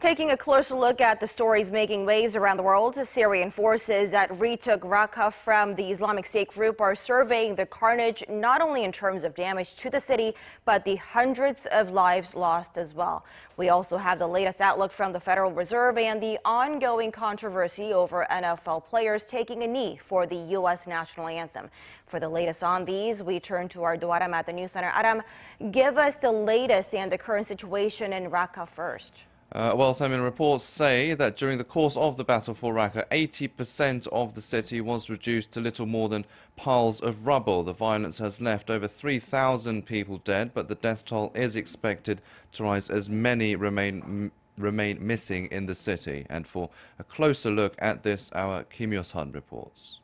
Taking a closer look at the stories making waves around the world, Syrian forces that retook Raqqa from the Islamic State group are surveying the carnage not only in terms of damage to the city, but the hundreds of lives lost as well. We also have the latest outlook from the Federal Reserve and the ongoing controversy over NFL players taking a knee for the U.S. national anthem. For the latest on these, we turn to our Do Aram at the News Center. Aram, give us the latest and the current situation in Raqqa first. Well, Simon, reports say that during the course of the battle for Raqqa, 80% of the city was reduced to little more than piles of rubble. The violence has left over 3,000 people dead, but the death toll is expected to rise as many remain missing in the city. And for a closer look at this, our Kim Hyo-sun reports.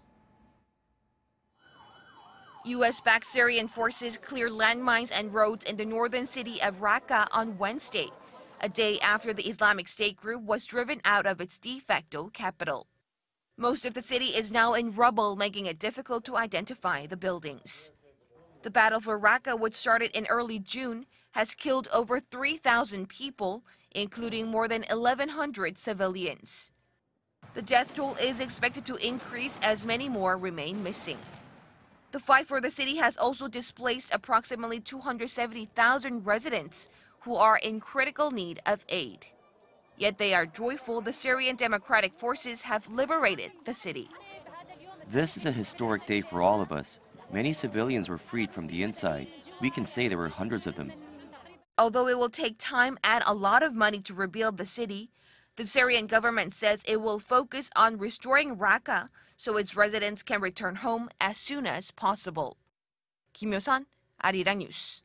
U.S.-backed Syrian forces cleared landmines and roads in the northern city of Raqqa on Wednesday, a day after the Islamic State group was driven out of its de facto capital. Most of the city is now in rubble, making it difficult to identify the buildings. The battle for Raqqa, which started in early June, has killed over 3,000 people, including more than 1,100 civilians. The death toll is expected to increase as many more remain missing. The fight for the city has also displaced approximately 270,000 residents who are in critical need of aid. Yet they are joyful the Syrian Democratic Forces have liberated the city. This is a historic day for all of us. Many civilians were freed from the inside. We can say there were hundreds of them. Although it will take time and a lot of money to rebuild the city, the Syrian government says it will focus on restoring Raqqa so its residents can return home as soon as possible. Kim Hyo-sun, Arirang News.